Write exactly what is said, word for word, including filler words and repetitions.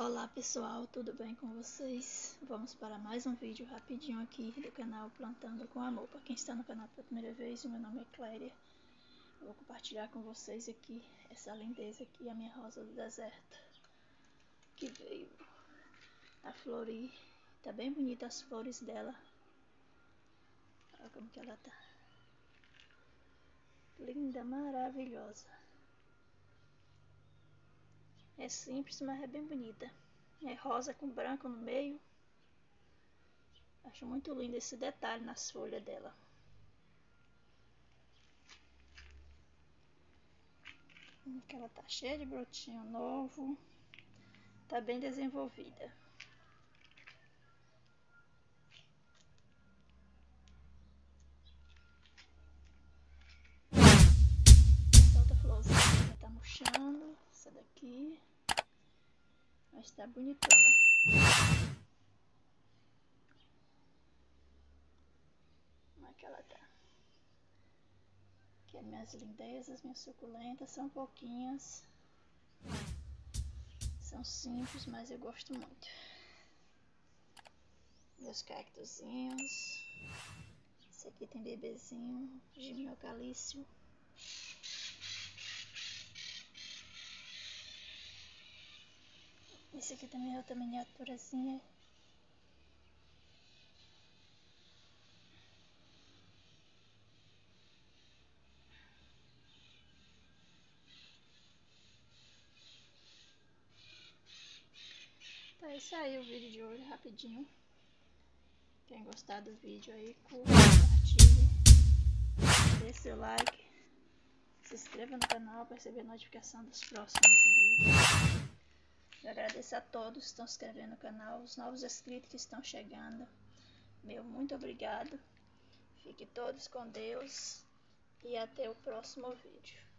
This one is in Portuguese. Olá pessoal, tudo bem com vocês? Vamos para mais um vídeo rapidinho aqui do canal Plantando com Amor. Para quem está no canal pela primeira vez, meu nome é Cléria. Eu vou compartilhar com vocês aqui essa lindeza aqui, a minha rosa do deserto, que veio a florir. Tá bem bonita as flores dela. Olha como que ela tá. Linda, maravilhosa. É simples, mas é bem bonita. É rosa com branco no meio. Acho muito lindo esse detalhe nas folhas dela. Ela tá cheia de brotinho novo. Tá bem desenvolvida. Solta a florzinha, já tá murchando. Essa daqui. Mas tá bonitona. Como é que ela tá? Aqui as minhas lindezas, minhas suculentas, são pouquinhas. São simples, mas eu gosto muito. Meus cactozinhos. Esse aqui tem bebezinho, gimocalício. Esse aqui também é outra miniaturazinha. Tá, esse aí é o vídeo de hoje, rapidinho. Quem gostar do vídeo aí, curta, compartilhe, dê seu like, se inscreva no canal para receber notificação dos próximos vídeos. Eu agradeço a todos que estão se inscrevendo no canal, os novos inscritos que estão chegando. Meu muito obrigado. Fiquem todos com Deus e até o próximo vídeo.